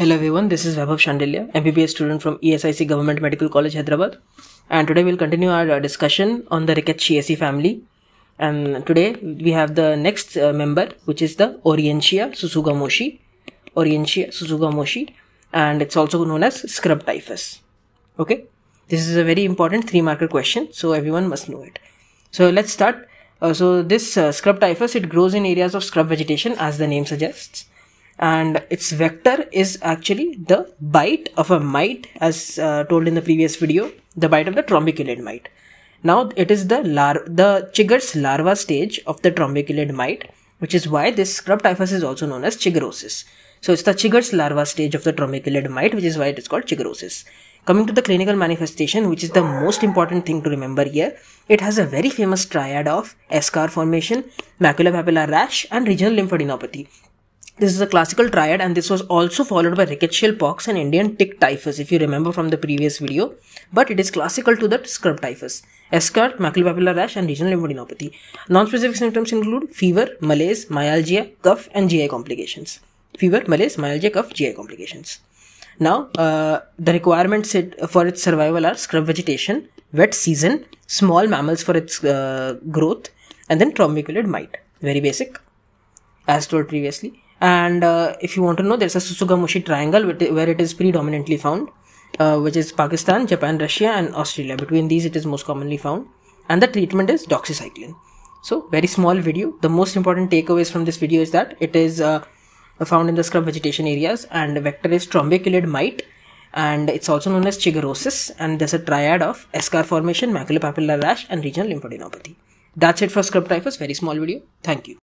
Hello everyone, this is Vabhav Shandilya, MBBS student from ESIC Government Medical College, Hyderabad. And today we'll continue our discussion on the Rickettsiaceae family. And today we have the next member, which is the Orientia tsutsugamushi. And it's also known as Scrub typhus. Okay, this is a very important 3-marker question, so everyone must know it. So let's start. So this Scrub typhus, it grows in areas of scrub vegetation as the name suggests. And its vector is actually the bite of a mite, as told in the previous video, the bite of the trombiculid mite. Now it is the chigger's larva stage of the trombiculid mite, which is why this Scrub typhus is also known as chiggerosis. So it's the chigger's larva stage of the trombiculid mite, which is why it is called chiggerosis. Coming to the clinical manifestation, which is the most important thing to remember here, it has a very famous triad of eschar formation, maculopapular rash, and regional lymphadenopathy. This is a classical triad, and this was also followed by rickettsial pox and Indian tick typhus, if you remember from the previous video. But it is classical to the Scrub typhus. Eschar, maculopapular rash, and regional lymphadenopathy. Non-specific symptoms include fever, malaise, myalgia, cough, and GI complications. Now, the requirements for its survival are scrub vegetation, wet season, small mammals for its growth, and then trombiculid mite. Very basic, as told previously. And if you want to know, there's a Tsutsugamushi triangle where it is predominantly found, which is Pakistan, Japan, Russia, and Australia. Between these, it is most commonly found. And the treatment is doxycycline. So, very small video. The most important takeaways from this video is that it is found in the scrub vegetation areas, and the vector is trombiculid mite, and it's also known as chiggerosis, and there's a triad of eschar formation, maculopapular rash, and regional lymphadenopathy. That's it for Scrub typhus. Very small video. Thank you.